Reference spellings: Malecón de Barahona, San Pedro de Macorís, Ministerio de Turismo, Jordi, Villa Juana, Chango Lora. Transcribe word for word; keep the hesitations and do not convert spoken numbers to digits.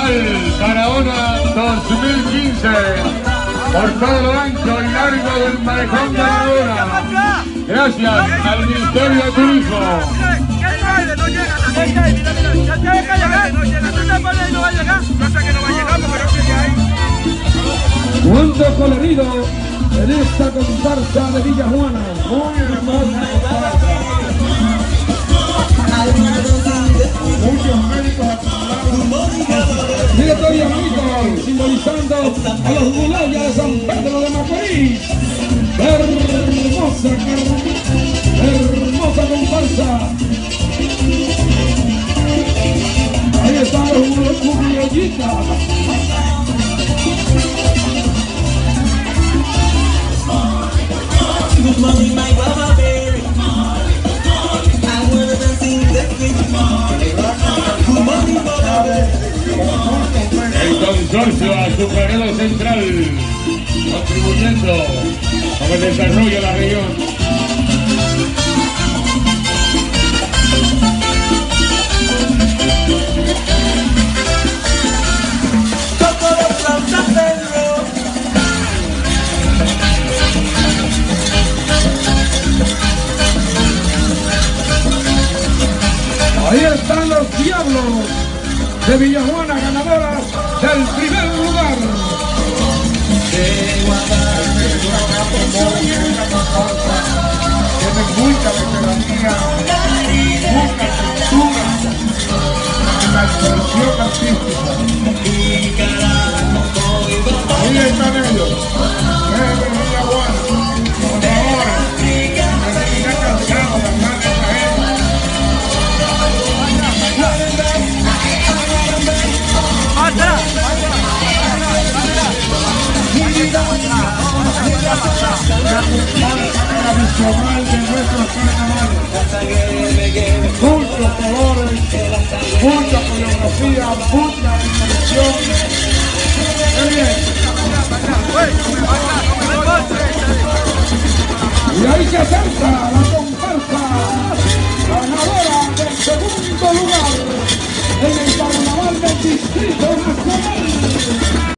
Carnaval Barahona dos mil quince, por todo lo ancho y largo del Malecón de Barahona. Gracias al Ministerio de Turismo. Cuánto colorido en esta comparsa de Villa Juana. Muy hermosa. Muchos médicos acumulados. Migratorios amigos, simbolizando a los murallas de San Pedro de Macorís. Hermosa, hermosa comparsa. Ahí están los murallitas. Money, my guava berry. I wanna dance in the street. Money, guava berry. El consorcio azucarero central, contribuyendo con el desarrollo de la región. Ahí están los diablos de Villa Juana, ganadoras del primer lugar. Tienen mucha veteranía, mucha cultura, una expresión artística. Ahí están ellos, desde Villa Juana, ganadora, desde la casa. Vamos a la visual de la